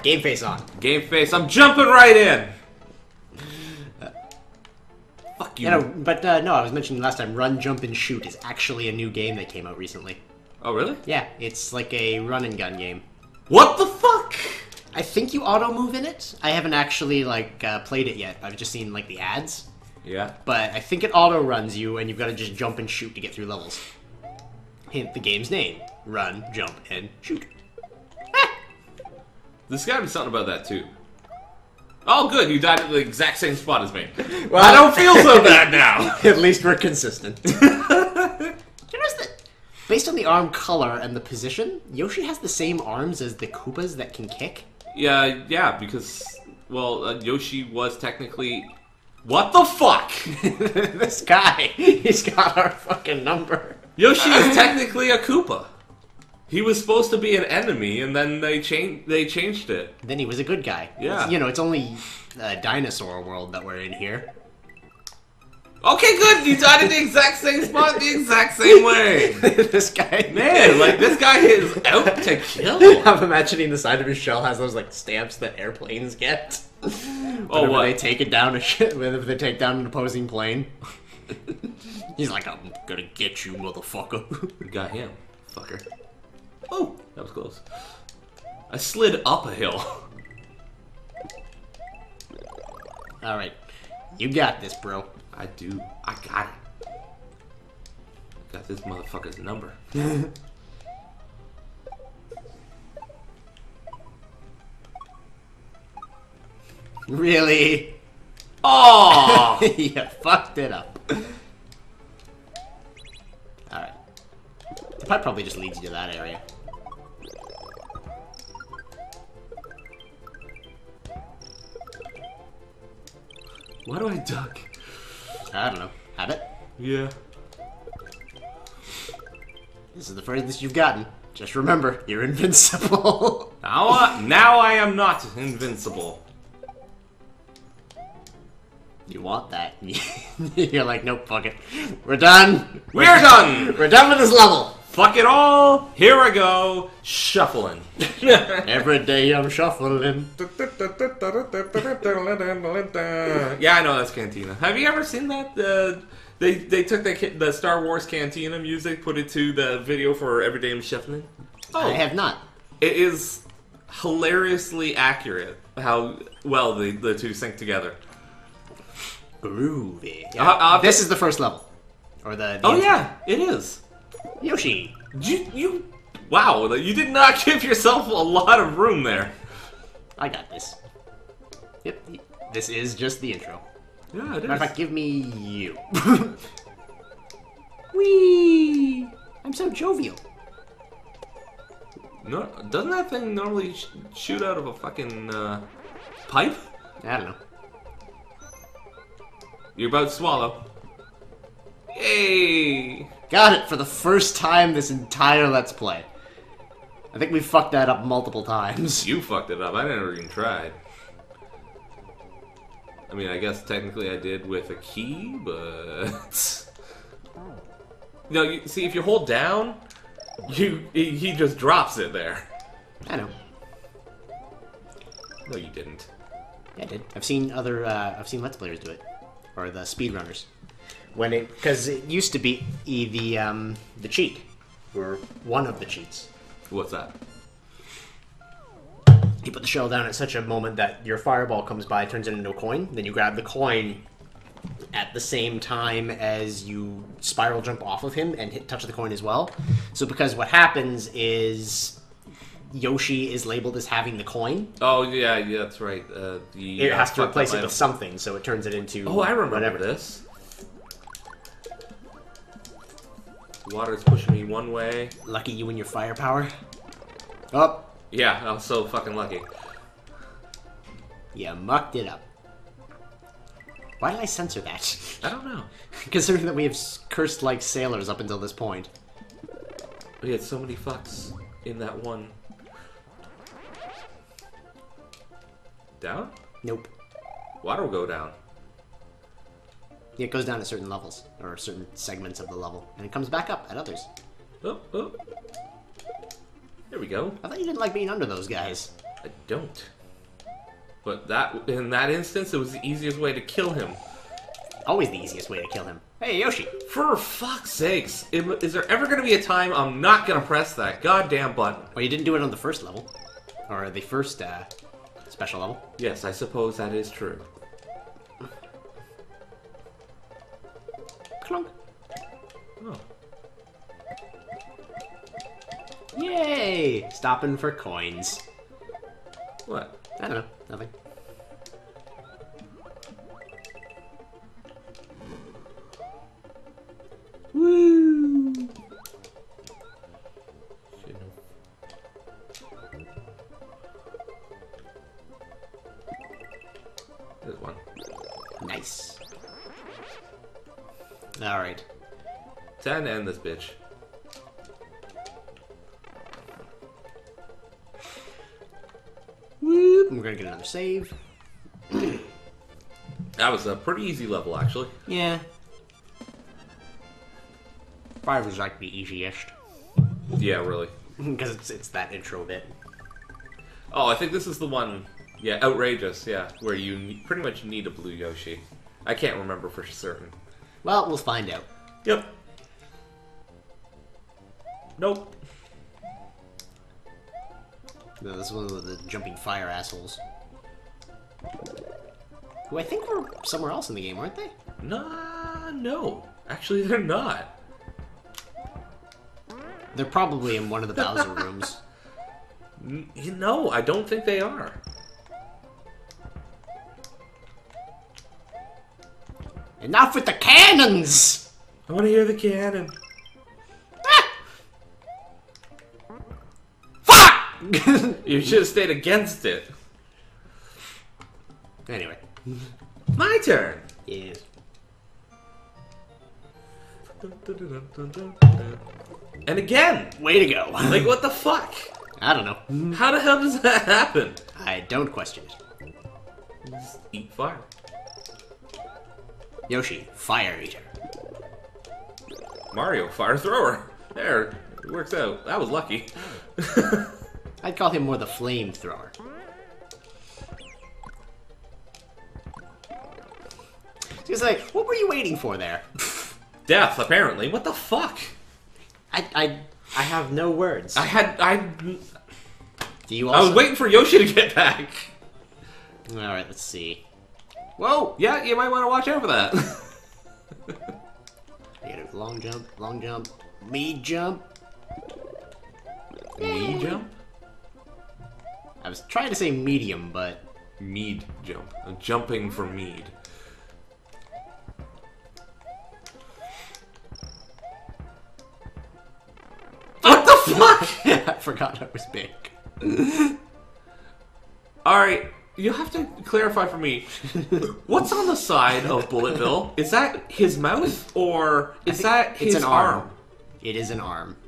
right, game face on. Game face. I'm jumping right in. Fuck you. Yeah, no, but no, I was mentioning last time, Run, Jump, and Shoot is actually a new game that came out recently. Oh, really? Yeah, it's like a run and gun game. What the fuck? I think you auto-move in it. I haven't actually, like, played it yet. I've just seen, like, the ads. Yeah. But I think it auto-runs you, and you've got to just jump and shoot to get through levels. Hint the game's name. Run, Jump, and Shoot. Ah! There's got to be something about that, too. Oh, good, you died at the exact same spot as me. Well, I don't feel so bad now. At least we're consistent. You notice that based on the arm color and the position, Yoshi has the same arms as the Koopas that can kick? Yeah, yeah, because, well, Yoshi was technically... What the fuck? This guy, he's got our fucking number. Yoshi is technically a Koopa. He was supposed to be an enemy, and then they changed it. Then he was a good guy. Yeah. It's, you know, it's only dinosaur world that we're in here. Okay, good. You died at the exact same spot, the exact same way. This guy, man, like this guy is out to kill. I'm imagining the side of his shell has those like stamps that airplanes get. Oh, what? They take it down a ship. Whenever they take down an opposing plane, he's like, "I'm gonna get you, motherfucker." We got him, fucker. Oh, that was close. I slid up a hill. Alright. You got this, bro. I do. I got it. I got this motherfucker's number. Really? Oh! You fucked it up. Alright. The pipe probably just leads you to that area. Why do I duck? I don't know. Have it? Yeah. This is the furthest you've gotten. Just remember, you're invincible. Now I am not invincible. You want that. You're like, nope, fuck it. We're done. We're done. We're done with this level. Fuck it all. Here I go. Shuffling. Every day I'm shuffling. Yeah, I know that's Cantina. Have you ever seen that? They took the Star Wars Cantina music, put it to the video for Every Day I'm Shuffling. Oh, I have not. It is hilariously accurate how well the two sync together. Groovy. Yeah. This is the first level. Or the oh, yeah, it is. Yoshi. Wow, you did not give yourself a lot of room there. I got this. Yep, this is just the intro. Yeah, it is. Matter of fact, give me you. Whee! I'm so jovial. No, doesn't that thing normally shoot out of a fucking pipe? I don't know. You're about to swallow. Yay! Got it for the first time this entire Let's Play. I think we fucked that up multiple times. You fucked it up. I never even tried. I mean, I guess technically I did with a key, but... No, you see, if you hold down, he just drops it there. I know. No, you didn't. Yeah, I did. I've seen other, I've seen Let's Players do it. Or the speedrunners. When it, because it used to be the cheat, or one of the cheats. What's that? You put the shell down at such a moment that your fireball comes by, turns it into a coin. Then you grab the coin at the same time as you spiral jump off of him and touch the coin as well. So because what happens is Yoshi is labeled as having the coin. Oh yeah, that's right. It has to replace it with something, so it turns it into. Oh, I remember whatever. This. Water's pushing me one way. Lucky you and your firepower. Oh. Yeah, I was so fucking lucky. Yeah, mucked it up. Why did I censor that? I don't know. Considering that we have cursed like sailors up until this point. We had so many fucks in that one. Down? Nope. Water will go down. Yeah, it goes down at certain levels, or certain segments of the level, and it comes back up at others. Oh, oh. There we go. I thought you didn't like being under those guys. I don't. But that, in that instance, it was the easiest way to kill him. Always the easiest way to kill him. Hey, Yoshi! For fuck's sakes! Is there ever gonna be a time I'm not gonna press that goddamn button? Well, you didn't do it on the first level. Or the first, special level. Yes, I suppose that is true. Clunk! Oh. Yay! Stopping for coins. What? I don't know. Nothing. Woo! There's one. Nice. Alright. Time to end this bitch. We're gonna get another save. That was a pretty easy level, actually. Yeah. 5 was like the easiest. Yeah, really. Because it's that intro bit. Oh, I think this is the one. Yeah, Outrageous. Yeah, where you pretty much need a blue Yoshi. I can't remember for certain. Well, we'll find out. Yep. Nope. No, this one with the jumping fire assholes. Who I think were somewhere else in the game, aren't they? Nah, no. Actually, they're not. They're probably in one of the Bowser rooms. You know, I don't think they are. Enough with the cannons! I want to hear the cannon. You should have stayed against it. Anyway. My turn! Yes. And again! Way to go. Like, what the fuck? I don't know. How the hell does that happen? I don't question it. Just eat fire. Yoshi, fire eater. Mario, fire thrower. There, it works out. That was lucky. I'd call him more the flamethrower. He's like, what were you waiting for there? Death, apparently. What the fuck? I have no words. Do you also... I was waiting for Yoshi to get back. All right, let's see. Whoa, yeah, you might want to watch out for that. Negative, long jump, lead jump. Mead jump? I was trying to say medium, but... Mead jump. I'm jumping for mead. What the fuck?! I forgot I was big. Alright, you have to clarify for me. What's on the side of Bullet Bill? Is that his mouth, or is that his arm? It is an arm.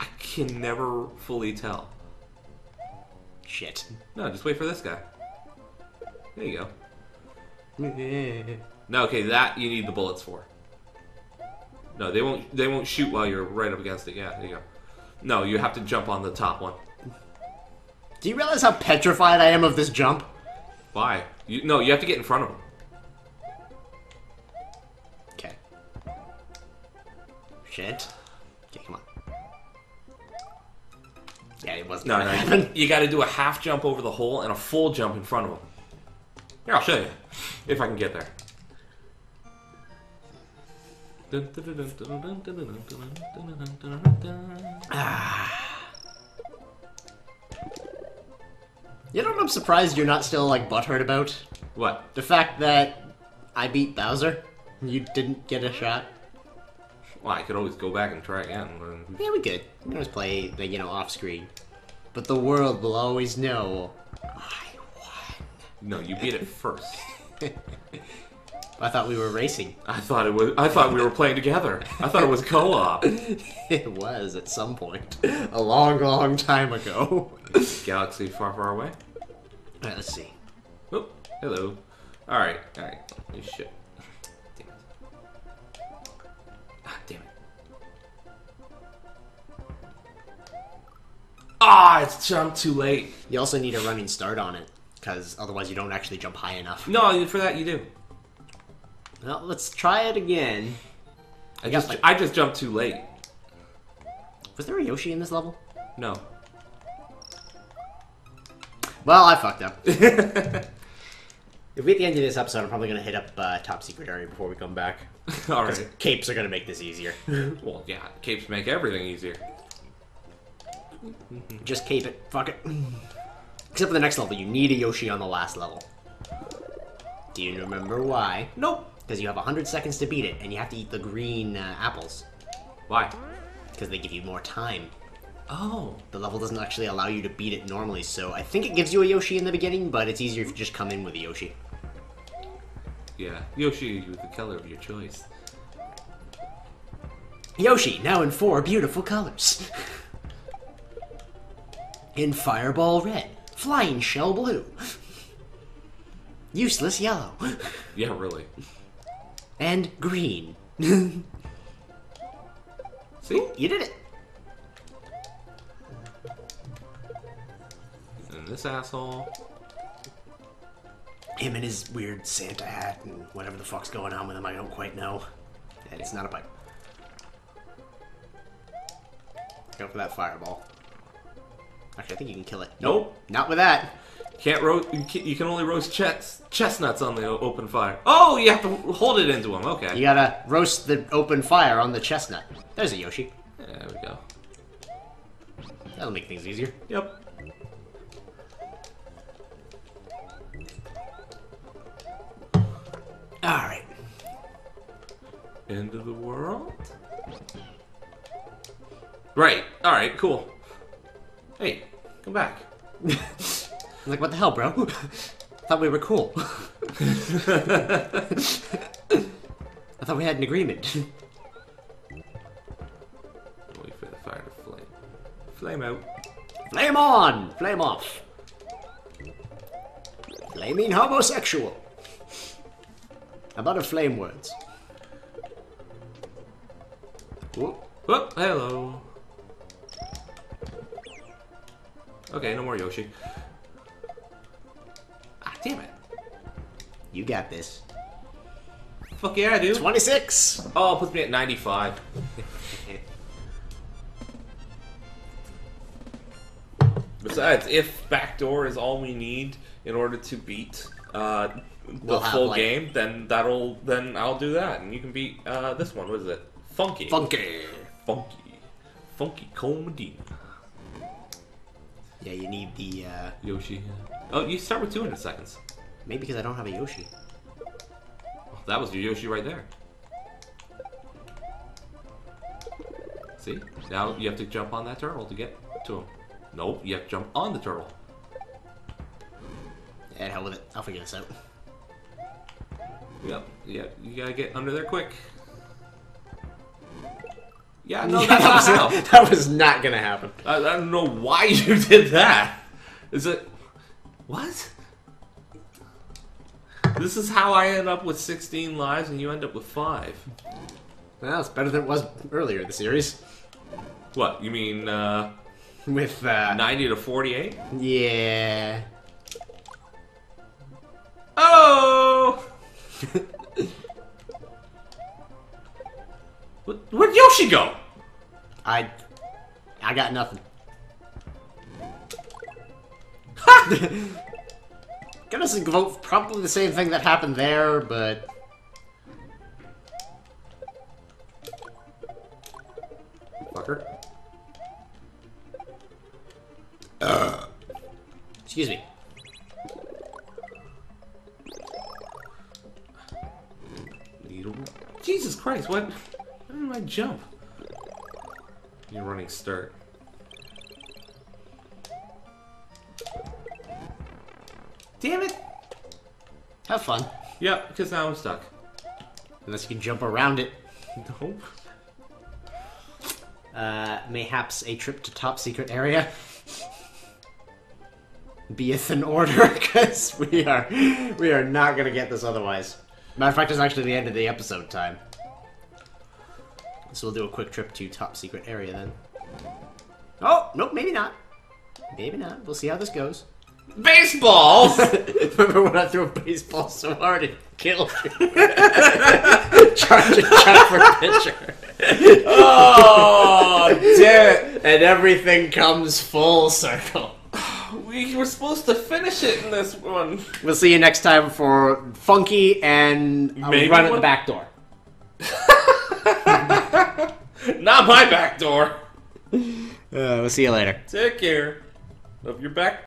I can never fully tell. Shit. No, just wait for this guy. There you go. No, okay, that you need the bullets for. No, they won't shoot while you're right up against it. Yeah, there you go. No, you have to jump on the top one. Do you realize how petrified I am of this jump? Why? No, you have to get in front of him. Okay. Shit. Okay, come on. Yeah, it wasn't gonna happen. You gotta do a half jump over the hole and a full jump in front of him. Here, I'll show you. If I can get there. You know what I'm surprised you're not still, like, butthurt about? What? The fact that I beat Bowser. You didn't get a shot. Well, I could always go back and try again. Yeah, we could. We could always play, like, you know, off screen. But the world will always know I won. No, you beat it first. I thought we were racing. I thought we were playing together. I thought it was co-op. It was at some point, a long, long time ago. Galaxy far, far away. All right, let's see. Oh, hello. All right, all right. Holy shit. Ah, it's jumped too late. You also need a running start on it, because otherwise you don't actually jump high enough. No, for that you do. Well, let's try it again. I just jumped too late. Was there a Yoshi in this level? No. Well, I fucked up. If we get the end of this episode, I'm probably going to hit up Top Secret Area before we come back. Alright. Capes are going to make this easier. Well, yeah. Capes make everything easier. Just cape it. Fuck it. Except for the next level. You need a Yoshi on the last level. Do you remember why? Nope. Because you have 100 seconds to beat it, and you have to eat the green apples. Why? Because they give you more time. Oh. The level doesn't actually allow you to beat it normally, so I think it gives you a Yoshi in the beginning, but it's easier if you just come in with a Yoshi. Yeah, Yoshi with the color of your choice. Yoshi, now in 4 beautiful colors. In Fireball Red, Flying Shell Blue, Useless Yellow. Yeah, really. And green. See? Ooh, you did it. And this asshole. Him and his weird Santa hat and whatever the fuck's going on with him, I don't quite know. And it's not a pipe. Go for that fireball. Actually, I think you can kill it. Nope. Not with that. Can't roast. You can only roast chestnuts on the open fire. Oh, you have to hold it into them. Okay. You gotta roast the open fire on the chestnut. There's a Yoshi. There we go. That'll make things easier. Yep. Alright. End of the world? Right. Alright, cool. Hey, come back. I'm like, what the hell, bro? Thought we were cool. I thought we had an agreement. Wait for the fire to flame. Flame out. Flame on! Flame off. Flaming homosexual. I'm out of flame words. Whoop. Whoop, hello. Okay, no more Yoshi. Damn it. You got this. Fuck yeah, I do. 26! Oh, it puts me at 95. Besides, if backdoor is all we need in order to beat the full game, then I'll do that. And you can beat this one. What is it? Funky. Funky. Funky. Funky Cole Medina. Yeah, you need the Yoshi. Oh, you start with 200 seconds. Maybe because I don't have a Yoshi. Well, that was your Yoshi right there. See? Now you have to jump on that turtle to get to him. Nope, you have to jump on the turtle. Yeah, hell with it. I'll figure this out. Yep, yeah, you gotta get under there quick. Yeah, no, that was not gonna happen. I don't know why you did that. Is it... What? This is how I end up with 16 lives and you end up with 5. Well, it's better than it was earlier in the series. What, you mean, with, 90 to 48? Yeah. Oh! Where'd Yoshi go? I got nothing. Gonna vote probably the same thing that happened there, but fucker. Excuse me. Needle. Jesus Christ! What? Where did I jump? You're running start. Damn it! Have fun. Yep, because now I'm stuck. Unless you can jump around it. Nope. Mayhaps a trip to Top Secret Area beeth in order, because we are not gonna get this otherwise. Matter of fact, it's actually the end of the episode time. So we'll do a quick trip to Top Secret Area then. Oh nope, maybe not. Maybe not. We'll see how this goes. Baseballs! Remember when I threw a baseball so hard it killed you? Charge a chuck for pitcher. Oh, dude. And everything comes full circle. We were supposed to finish it in this one. We'll see you next time for Funky and Maybe Run at the Back Door. Not my back door. We'll see you later. Take care of your back door.